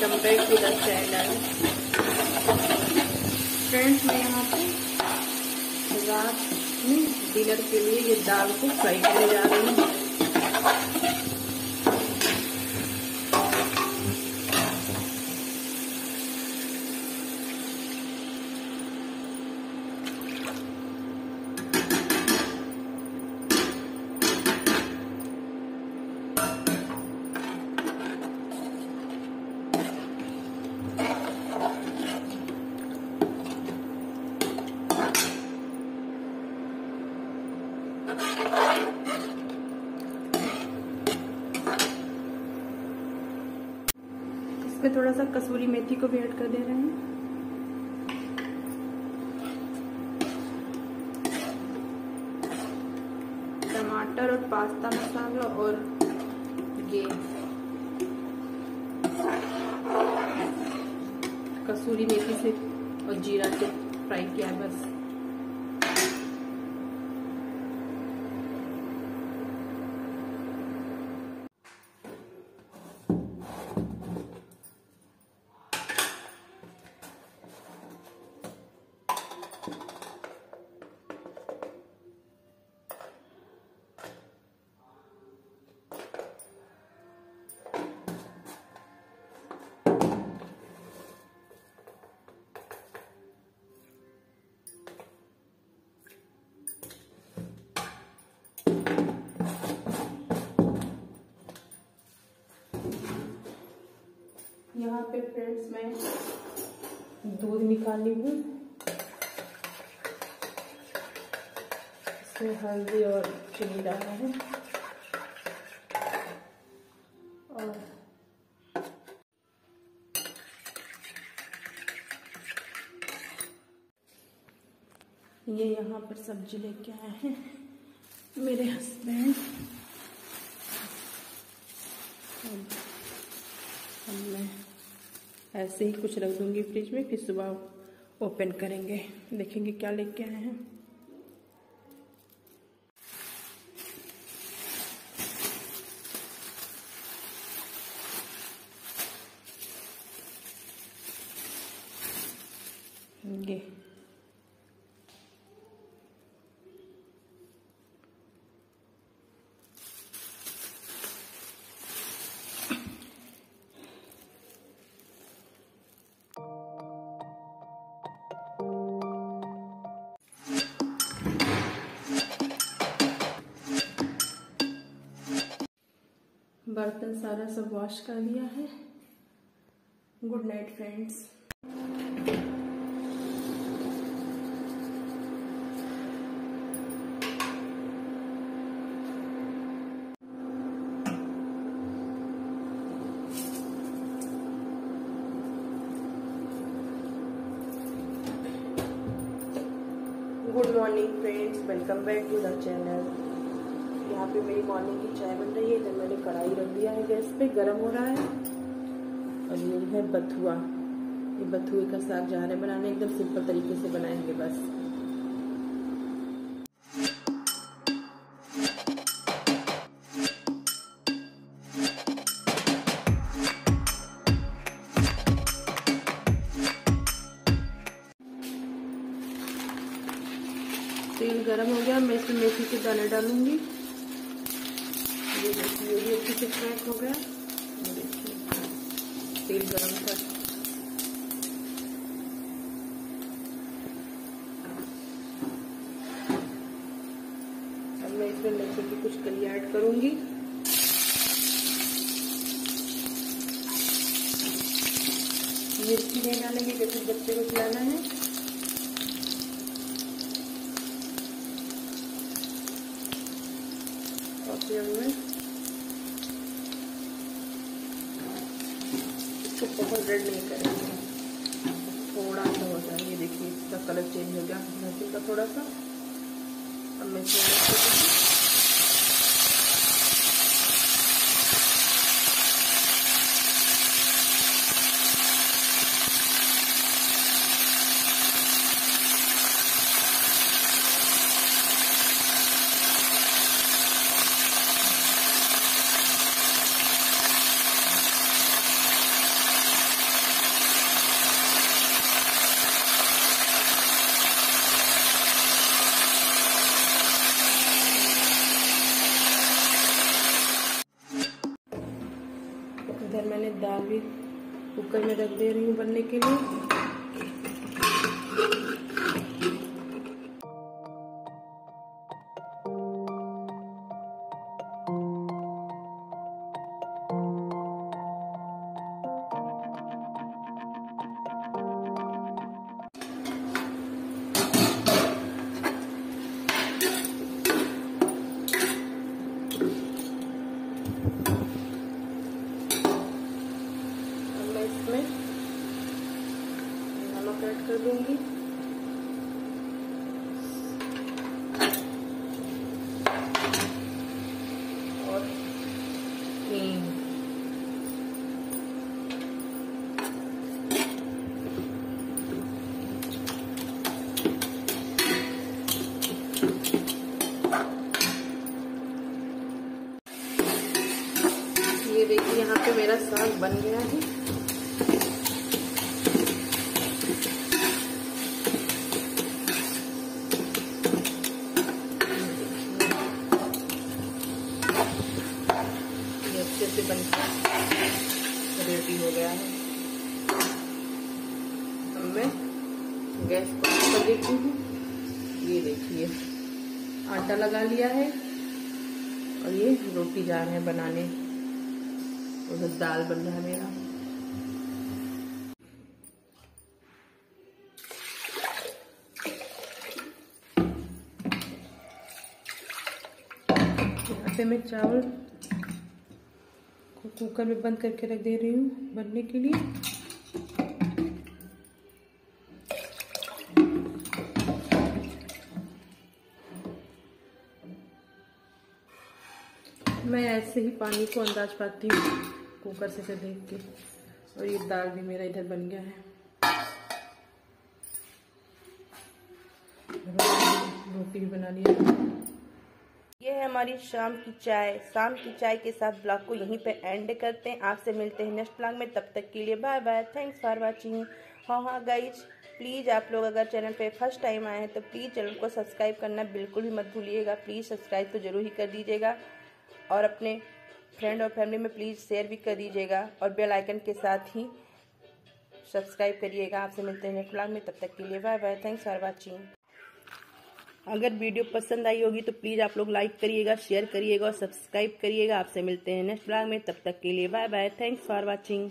Compare to the standard. Friends मैं यहाँ पे रात में डिनर के लिए ये दाल को फ्राई करने जा रही हूँ। इसमें थोड़ा सा कसूरी मेथी को भी ऐड कर दे रहे हैं। टमाटर और पास्ता मसाला और ये कसूरी मेथी से और जीरा से फ्राई किया है बस। यहाँ पे फ्रेंड्स मैं दूध निकाल ली हूँ, इसमें हल्दी और चीनी डाला है और ये यहाँ पर सब्जी लेके आए हैं मेरे हस्बैंड। मैं ऐसे ही कुछ रख दूंगी फ्रिज में, फिर सुबह ओपन करेंगे, देखेंगे क्या लेके आए हैं। ये बर्तन सारा सब वॉश कर लिया है। Good night friends. Good morning friends, welcome back to the channel. यहाँ पे मेरी मॉर्निंग की चाय बन रही है। इधर मैंने कढ़ाई रख दिया है गैस पे, गर्म हो रहा है। और ये है बथुआ, ये बथुए का साग जा रहे हैं बनाने, एकदम सिंपल तरीके से बनाएंगे बस। तेल गर्म हो गया, मैं इसमें मेथी के दाने डालूंगी। ये भी अच्छे से फ्राई हो गया, तेल गरम कर। अब मैं इसमें लहसुन की कुछ कलियां ऐड करूंगी। मिर्ची नहीं डालेंगे क्योंकि बच्चे को खिलाना है। और फिर मैं इसको बहुत रेड नहीं करेंगे, थोड़ा सा हो जाए। ये देखिए इसका कलर चेंज हो गया लहसुन का थोड़ा सा। अब मैं इधर मैंने दाल भी कुकर में रख दे रही हूँ बनने के लिए। कर दूंगी और क्रीम ये देखिए यहाँ पे मेरा साग बन गया है। बनकर रेडी हो गया है। अब मैं गैस को ऑफ कर देती हूँ। ये देखिए आटा लगा लिया है और ये रोटी जा रहे हैं बनाने। उधर दाल बन रहा है मेरा। यहाँ पे मैं चावल कुकर में बंद करके रख दे रही हूँ बनने के लिए। मैं ऐसे ही पानी को अंदाज पाती हूँ कुकर से देख के। और ये दाल भी मेरा इधर बन गया है। रोटी भी बना लिया। ये है हमारी शाम की चाय। शाम की चाय के साथ ब्लॉग को यहीं पे एंड करते हैं। आपसे मिलते हैं नेक्स्ट ब्लॉग में। तब तक के लिए bye bye. Thanks for watching. हाँ गाइज प्लीज़ आप लोग अगर चैनल पे फर्स्ट टाइम आए हैं तो प्लीज़ चैनल को सब्सक्राइब करना बिल्कुल भी मत भूलिएगा। प्लीज़ सब्सक्राइब तो ज़रूर ही कर दीजिएगा और अपने फ्रेंड और फैमिली में प्लीज़ शेयर भी कर दीजिएगा और बेल आइकन के साथ ही सब्सक्राइब करिएगा। आपसे मिलते हैं नेक्स्ट ब्लॉग में। तब तक के लिए bye bye. Thanks for watching. अगर वीडियो पसंद आई होगी तो प्लीज़ आप लोग लाइक करिएगा, शेयर करिएगा और सब्सक्राइब करिएगा। आपसे मिलते हैं नेक्स्ट ब्लॉग में। तब तक के लिए bye bye. Thanks for watching.